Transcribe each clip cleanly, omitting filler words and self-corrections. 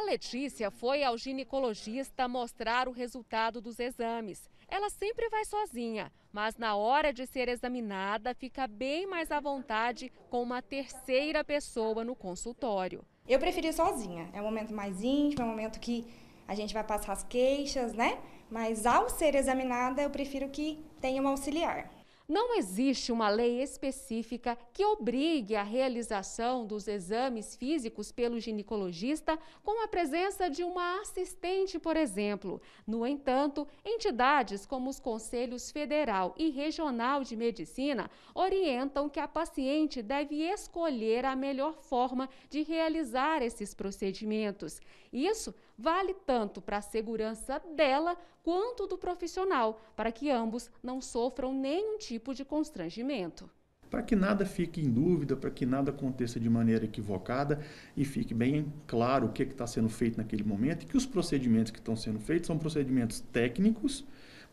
A Letícia foi ao ginecologista mostrar o resultado dos exames. Ela sempre vai sozinha, mas na hora de ser examinada fica bem mais à vontade com uma terceira pessoa no consultório. Eu preferi ir sozinha, é um momento mais íntimo, é um momento que a gente vai passar as queixas, né? Mas ao ser examinada eu prefiro que tenha um auxiliar. Não existe uma lei específica que obrigue a realização dos exames físicos pelo ginecologista com a presença de uma assistente, por exemplo. No entanto, entidades como os Conselhos Federal e Regional de Medicina orientam que a paciente deve escolher a melhor forma de realizar esses procedimentos. Isso vale tanto para a segurança dela quanto do profissional, para que ambos não sofram nenhum tipo de constrangimento. Para que nada fique em dúvida, para que nada aconteça de maneira equivocada e fique bem claro o que está sendo feito naquele momento, e que os procedimentos que estão sendo feitos são procedimentos técnicos,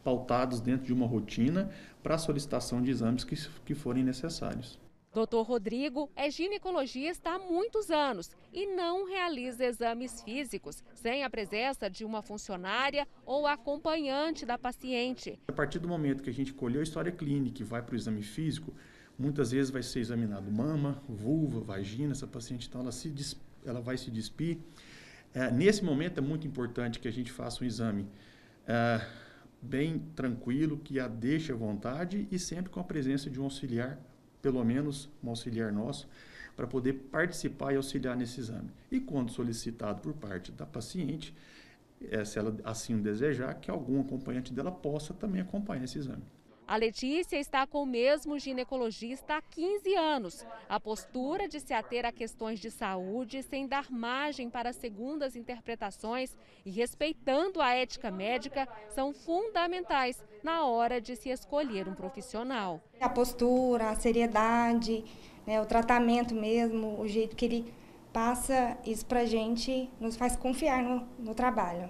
pautados dentro de uma rotina para a solicitação de exames que forem necessários. Dr. Rodrigo é ginecologista há muitos anos e não realiza exames físicos sem a presença de uma funcionária ou acompanhante da paciente. A partir do momento que a gente colheu a história clínica e vai para o exame físico, muitas vezes vai ser examinado mama, vulva, vagina, essa paciente então ela vai se despir. Nesse momento é muito importante que a gente faça um exame bem tranquilo, que a deixe à vontade e sempre com a presença de um auxiliar, pelo menos um auxiliar nosso, para poder participar e auxiliar nesse exame. E quando solicitado por parte da paciente, se ela assim o desejar, que algum acompanhante dela possa também acompanhar esse exame. A Letícia está com o mesmo ginecologista há 15 anos. A postura de se ater a questões de saúde sem dar margem para segundas interpretações e respeitando a ética médica são fundamentais na hora de se escolher um profissional. A postura, a seriedade, né, o tratamento mesmo, o jeito que ele passa, isso pra gente nos faz confiar no trabalho.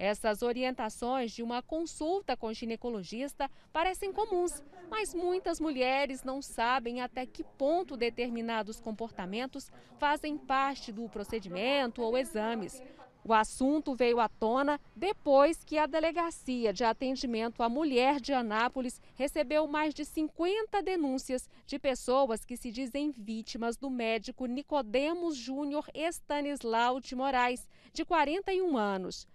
Essas orientações de uma consulta com ginecologista parecem comuns, mas muitas mulheres não sabem até que ponto determinados comportamentos fazem parte do procedimento ou exames. O assunto veio à tona depois que a Delegacia de Atendimento à Mulher de Anápolis recebeu mais de 50 denúncias de pessoas que se dizem vítimas do médico Nicodemos Júnior Estanislau de Moraes, de 41 anos.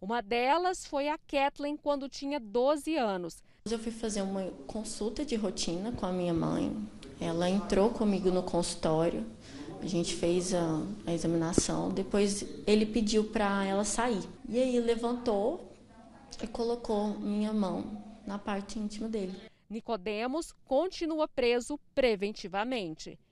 Uma delas foi a Kathleen, quando tinha 12 anos. Eu fui fazer uma consulta de rotina com a minha mãe. Ela entrou comigo no consultório, a gente fez a examinação. Depois ele pediu para ela sair. E aí levantou e colocou minha mão na parte íntima dele. Nicodemos continua preso preventivamente.